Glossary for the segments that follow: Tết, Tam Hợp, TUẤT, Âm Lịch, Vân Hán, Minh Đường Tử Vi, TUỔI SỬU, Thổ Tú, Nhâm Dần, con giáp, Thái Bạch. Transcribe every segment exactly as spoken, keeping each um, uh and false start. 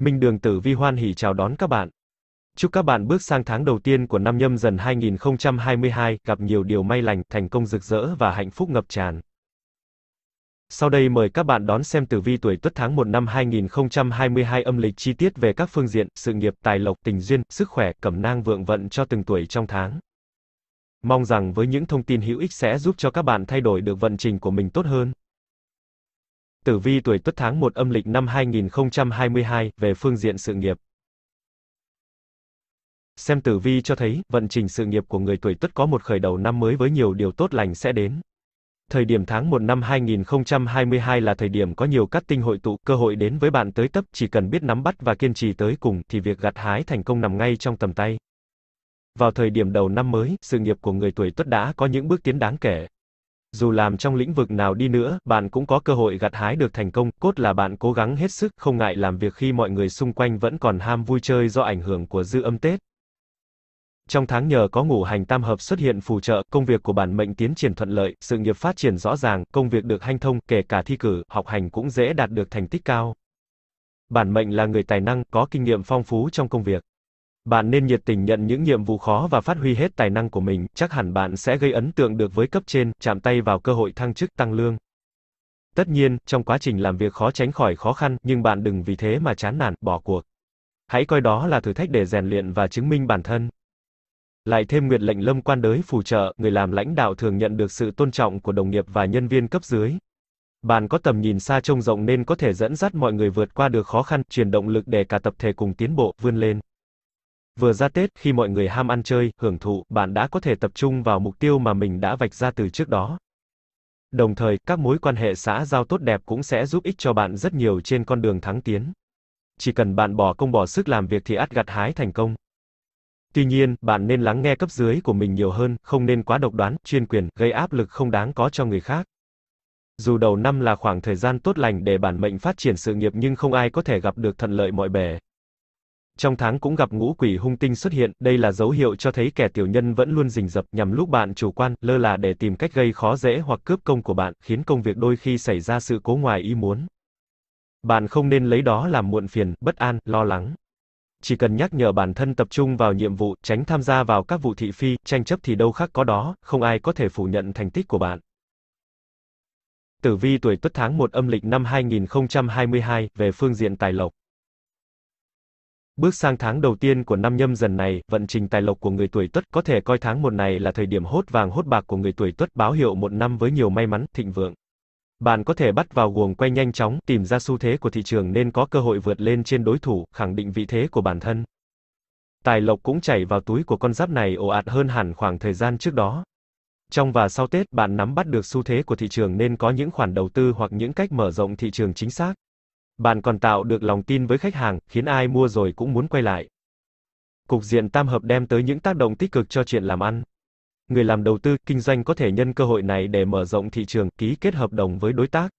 Minh Đường Tử Vi hoan hỉ chào đón các bạn. Chúc các bạn bước sang tháng đầu tiên của năm Nhâm Dần hai nghìn không trăm hai mươi hai, gặp nhiều điều may lành, thành công rực rỡ và hạnh phúc ngập tràn. Sau đây mời các bạn đón xem tử vi tuổi Tuất tháng một năm hai nghìn không trăm hai mươi hai âm lịch chi tiết về các phương diện, sự nghiệp, tài lộc, tình duyên, sức khỏe, cẩm nang vượng vận cho từng tuổi trong tháng. Mong rằng với những thông tin hữu ích sẽ giúp cho các bạn thay đổi được vận trình của mình tốt hơn. Tử vi tuổi Tuất tháng một âm lịch năm hai nghìn không trăm hai mươi hai, về phương diện sự nghiệp. Xem tử vi cho thấy, vận trình sự nghiệp của người tuổi Tuất có một khởi đầu năm mới với nhiều điều tốt lành sẽ đến. Thời điểm tháng một năm hai nghìn không trăm hai mươi hai là thời điểm có nhiều cát tinh hội tụ, cơ hội đến với bạn tới tấp, chỉ cần biết nắm bắt và kiên trì tới cùng, thì việc gặt hái thành công nằm ngay trong tầm tay. Vào thời điểm đầu năm mới, sự nghiệp của người tuổi Tuất đã có những bước tiến đáng kể. Dù làm trong lĩnh vực nào đi nữa, bạn cũng có cơ hội gặt hái được thành công, cốt là bạn cố gắng hết sức, không ngại làm việc khi mọi người xung quanh vẫn còn ham vui chơi do ảnh hưởng của dư âm Tết. Trong tháng nhờ có ngũ hành tam hợp xuất hiện phù trợ, công việc của bản mệnh tiến triển thuận lợi, sự nghiệp phát triển rõ ràng, công việc được hanh thông, kể cả thi cử, học hành cũng dễ đạt được thành tích cao. Bản mệnh là người tài năng, có kinh nghiệm phong phú trong công việc. Bạn nên nhiệt tình nhận những nhiệm vụ khó và phát huy hết tài năng của mình, chắc hẳn bạn sẽ gây ấn tượng được với cấp trên, chạm tay vào cơ hội thăng chức tăng lương. Tất nhiên, trong quá trình làm việc khó tránh khỏi khó khăn, nhưng bạn đừng vì thế mà chán nản, bỏ cuộc. Hãy coi đó là thử thách để rèn luyện và chứng minh bản thân. Lại thêm nguyệt lệnh lâm quan đới phù trợ, người làm lãnh đạo thường nhận được sự tôn trọng của đồng nghiệp và nhân viên cấp dưới. Bạn có tầm nhìn xa trông rộng nên có thể dẫn dắt mọi người vượt qua được khó khăn, truyền động lực để cả tập thể cùng tiến bộ, vươn lên. Vừa ra Tết, khi mọi người ham ăn chơi, hưởng thụ, bạn đã có thể tập trung vào mục tiêu mà mình đã vạch ra từ trước đó. Đồng thời, các mối quan hệ xã giao tốt đẹp cũng sẽ giúp ích cho bạn rất nhiều trên con đường thắng tiến. Chỉ cần bạn bỏ công bỏ sức làm việc thì ắt gặt hái thành công. Tuy nhiên, bạn nên lắng nghe cấp dưới của mình nhiều hơn, không nên quá độc đoán, chuyên quyền, gây áp lực không đáng có cho người khác. Dù đầu năm là khoảng thời gian tốt lành để bản mệnh phát triển sự nghiệp nhưng không ai có thể gặp được thuận lợi mọi bề. Trong tháng cũng gặp ngũ quỷ hung tinh xuất hiện, đây là dấu hiệu cho thấy kẻ tiểu nhân vẫn luôn rình rập nhằm lúc bạn chủ quan, lơ là để tìm cách gây khó dễ hoặc cướp công của bạn, khiến công việc đôi khi xảy ra sự cố ngoài ý muốn. Bạn không nên lấy đó làm muộn phiền, bất an, lo lắng. Chỉ cần nhắc nhở bản thân tập trung vào nhiệm vụ, tránh tham gia vào các vụ thị phi, tranh chấp thì đâu khác có đó, không ai có thể phủ nhận thành tích của bạn. Tử vi tuổi Tuất tháng một âm lịch năm hai nghìn không trăm hai mươi hai, về phương diện tài lộc. Bước sang tháng đầu tiên của năm Nhâm Dần này, vận trình tài lộc của người tuổi Tuất có thể coi tháng một này là thời điểm hốt vàng hốt bạc của người tuổi Tuất, báo hiệu một năm với nhiều may mắn, thịnh vượng. Bạn có thể bắt vào guồng quay nhanh chóng, tìm ra xu thế của thị trường nên có cơ hội vượt lên trên đối thủ, khẳng định vị thế của bản thân. Tài lộc cũng chảy vào túi của con giáp này ồ ạt hơn hẳn khoảng thời gian trước đó. Trong và sau Tết, bạn nắm bắt được xu thế của thị trường nên có những khoản đầu tư hoặc những cách mở rộng thị trường chính xác. Bạn còn tạo được lòng tin với khách hàng, khiến ai mua rồi cũng muốn quay lại. Cục diện tam hợp đem tới những tác động tích cực cho chuyện làm ăn. Người làm đầu tư, kinh doanh có thể nhân cơ hội này để mở rộng thị trường, ký kết hợp đồng với đối tác.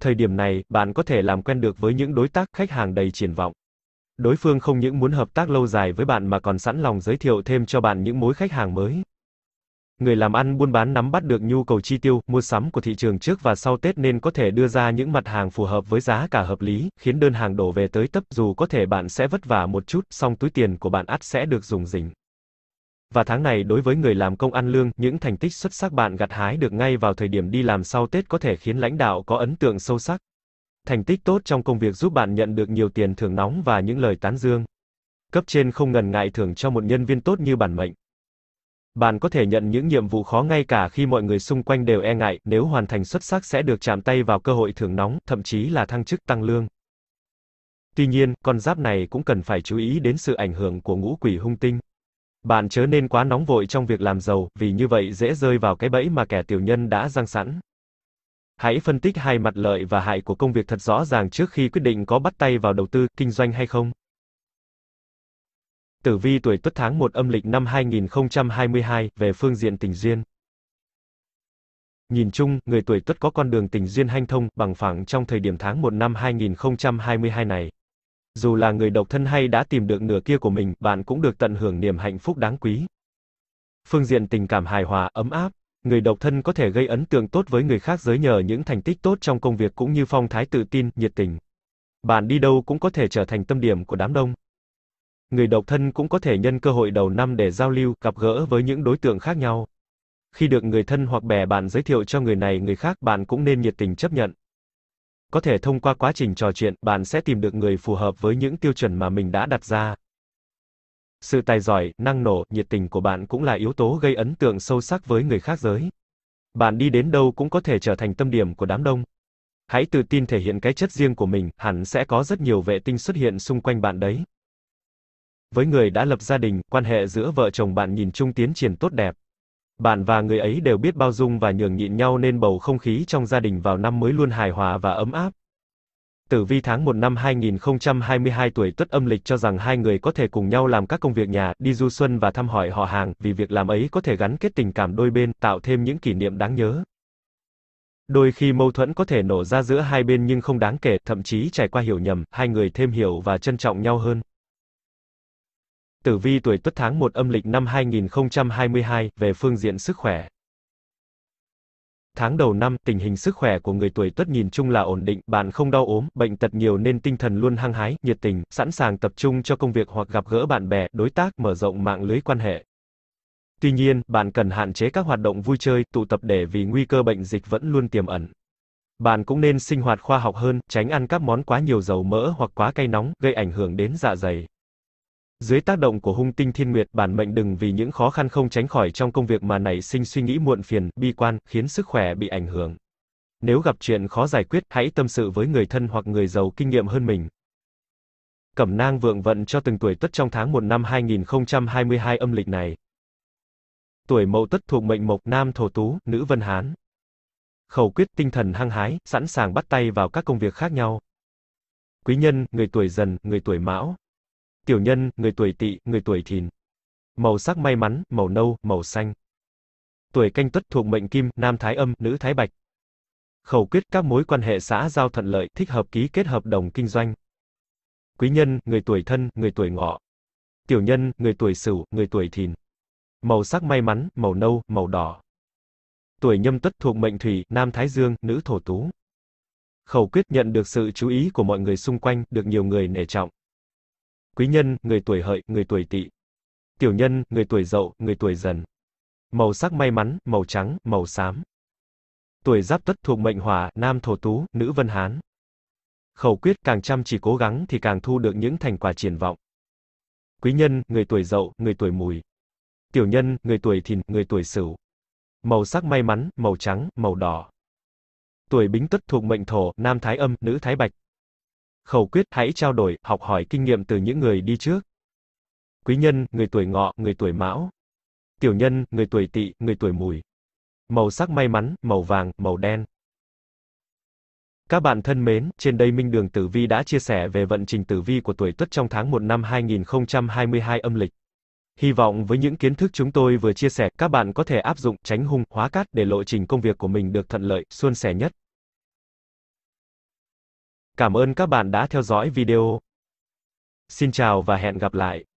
Thời điểm này, bạn có thể làm quen được với những đối tác, khách hàng đầy triển vọng. Đối phương không những muốn hợp tác lâu dài với bạn mà còn sẵn lòng giới thiệu thêm cho bạn những mối khách hàng mới. Người làm ăn buôn bán nắm bắt được nhu cầu chi tiêu, mua sắm của thị trường trước và sau Tết nên có thể đưa ra những mặt hàng phù hợp với giá cả hợp lý, khiến đơn hàng đổ về tới tấp, dù có thể bạn sẽ vất vả một chút, song túi tiền của bạn ắt sẽ được rủng rỉnh. Và tháng này đối với người làm công ăn lương, những thành tích xuất sắc bạn gặt hái được ngay vào thời điểm đi làm sau Tết có thể khiến lãnh đạo có ấn tượng sâu sắc. Thành tích tốt trong công việc giúp bạn nhận được nhiều tiền thưởng nóng và những lời tán dương. Cấp trên không ngần ngại thưởng cho một nhân viên tốt như bản mệnh. Bạn có thể nhận những nhiệm vụ khó ngay cả khi mọi người xung quanh đều e ngại, nếu hoàn thành xuất sắc sẽ được chạm tay vào cơ hội thưởng nóng, thậm chí là thăng chức tăng lương. Tuy nhiên, con giáp này cũng cần phải chú ý đến sự ảnh hưởng của ngũ quỷ hung tinh. Bạn chớ nên quá nóng vội trong việc làm giàu, vì như vậy dễ rơi vào cái bẫy mà kẻ tiểu nhân đã giăng sẵn. Hãy phân tích hai mặt lợi và hại của công việc thật rõ ràng trước khi quyết định có bắt tay vào đầu tư, kinh doanh hay không. Tử vi tuổi Tuất tháng một âm lịch năm hai nghìn không trăm hai mươi hai, về phương diện tình duyên. Nhìn chung, người tuổi Tuất có con đường tình duyên hanh thông, bằng phẳng trong thời điểm tháng một năm hai nghìn không trăm hai mươi hai này. Dù là người độc thân hay đã tìm được nửa kia của mình, bạn cũng được tận hưởng niềm hạnh phúc đáng quý. Phương diện tình cảm hài hòa, ấm áp, người độc thân có thể gây ấn tượng tốt với người khác giới nhờ những thành tích tốt trong công việc cũng như phong thái tự tin, nhiệt tình. Bạn đi đâu cũng có thể trở thành tâm điểm của đám đông. Người độc thân cũng có thể nhân cơ hội đầu năm để giao lưu, gặp gỡ với những đối tượng khác nhau. Khi được người thân hoặc bè bạn giới thiệu cho người này người khác, bạn cũng nên nhiệt tình chấp nhận. Có thể thông qua quá trình trò chuyện, bạn sẽ tìm được người phù hợp với những tiêu chuẩn mà mình đã đặt ra. Sự tài giỏi, năng nổ, nhiệt tình của bạn cũng là yếu tố gây ấn tượng sâu sắc với người khác giới. Bạn đi đến đâu cũng có thể trở thành tâm điểm của đám đông. Hãy tự tin thể hiện cái chất riêng của mình, hẳn sẽ có rất nhiều vệ tinh xuất hiện xung quanh bạn đấy. Với người đã lập gia đình, quan hệ giữa vợ chồng bạn nhìn chung tiến triển tốt đẹp. Bạn và người ấy đều biết bao dung và nhường nhịn nhau nên bầu không khí trong gia đình vào năm mới luôn hài hòa và ấm áp. Tử vi tháng một năm hai nghìn không trăm hai mươi hai tuổi Tuất âm lịch cho rằng hai người có thể cùng nhau làm các công việc nhà, đi du xuân và thăm hỏi họ hàng, vì việc làm ấy có thể gắn kết tình cảm đôi bên, tạo thêm những kỷ niệm đáng nhớ. Đôi khi mâu thuẫn có thể nổ ra giữa hai bên nhưng không đáng kể, thậm chí trải qua hiểu nhầm, hai người thêm hiểu và trân trọng nhau hơn. Tử vi tuổi Tuất tháng một âm lịch năm hai nghìn không trăm hai mươi hai, về phương diện sức khỏe. Tháng đầu năm, tình hình sức khỏe của người tuổi Tuất nhìn chung là ổn định, bạn không đau ốm, bệnh tật nhiều nên tinh thần luôn hăng hái, nhiệt tình, sẵn sàng tập trung cho công việc hoặc gặp gỡ bạn bè, đối tác, mở rộng mạng lưới quan hệ. Tuy nhiên, bạn cần hạn chế các hoạt động vui chơi, tụ tập để vì nguy cơ bệnh dịch vẫn luôn tiềm ẩn. Bạn cũng nên sinh hoạt khoa học hơn, tránh ăn các món quá nhiều dầu mỡ hoặc quá cay nóng, gây ảnh hưởng đến dạ dày. Dưới tác động của hung tinh thiên nguyệt, bản mệnh đừng vì những khó khăn không tránh khỏi trong công việc mà nảy sinh suy nghĩ muộn phiền, bi quan, khiến sức khỏe bị ảnh hưởng. Nếu gặp chuyện khó giải quyết, hãy tâm sự với người thân hoặc người giàu kinh nghiệm hơn mình. Cẩm nang vượng vận cho từng tuổi Tuất trong tháng một năm hai nghìn không trăm hai mươi hai âm lịch này. Tuổi Mậu Tuất thuộc mệnh Mộc, nam Thổ Tú, nữ Vân Hán. Khẩu quyết: tinh thần hăng hái, sẵn sàng bắt tay vào các công việc khác nhau. Quý nhân: người tuổi Dần, người tuổi Mão. Tiểu nhân: người tuổi Tỵ, người tuổi Thìn. Màu sắc may mắn: màu nâu, màu xanh. Tuổi Canh Tuất thuộc mệnh Kim, nam Thái Âm, nữ Thái Bạch. Khẩu quyết: các mối quan hệ xã giao thuận lợi, thích hợp ký kết hợp đồng kinh doanh. Quý nhân: người tuổi Thân, người tuổi Ngọ. Tiểu nhân: người tuổi Sửu, người tuổi Thìn. Màu sắc may mắn: màu nâu, màu đỏ. Tuổi Nhâm Tuất thuộc mệnh Thủy, nam Thái Dương, nữ Thổ Tú. Khẩu quyết: nhận được sự chú ý của mọi người xung quanh, được nhiều người nể trọng. Quý nhân: người tuổi Hợi, người tuổi Tỵ. Tiểu nhân: người tuổi Dậu, người tuổi Dần. Màu sắc may mắn: màu trắng, màu xám. Tuổi Giáp Tuất thuộc mệnh Hỏa, nam Thổ Tú, nữ Vân Hán. Khẩu quyết: càng chăm chỉ cố gắng thì càng thu được những thành quả triển vọng. Quý nhân: người tuổi Dậu, người tuổi Mùi. Tiểu nhân: người tuổi Thìn, người tuổi Sửu. Màu sắc may mắn: màu trắng, màu đỏ. Tuổi Bính Tuất thuộc mệnh Thổ, nam Thái Âm, nữ Thái Bạch. Khẩu quyết: hãy trao đổi, học hỏi kinh nghiệm từ những người đi trước. Quý nhân: người tuổi Ngọ, người tuổi Mão. Tiểu nhân: người tuổi Tỵ, người tuổi Mùi. Màu sắc may mắn: màu vàng, màu đen. Các bạn thân mến, trên đây Minh Đường Tử Vi đã chia sẻ về vận trình tử vi của tuổi Tuất trong tháng một năm hai nghìn không trăm hai mươi hai âm lịch. Hy vọng với những kiến thức chúng tôi vừa chia sẻ, các bạn có thể áp dụng, tránh hung, hóa cát để lộ trình công việc của mình được thuận lợi, suôn sẻ nhất. Cảm ơn các bạn đã theo dõi video. Xin chào và hẹn gặp lại.